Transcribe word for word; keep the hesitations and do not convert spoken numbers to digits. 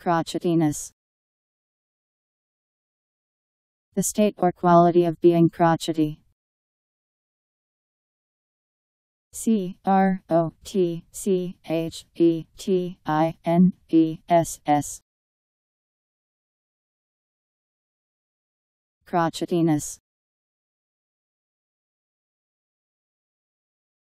Crotchetiness. The state or quality of being crotchety. C R O T C H E T I N E S S. Crotchetiness.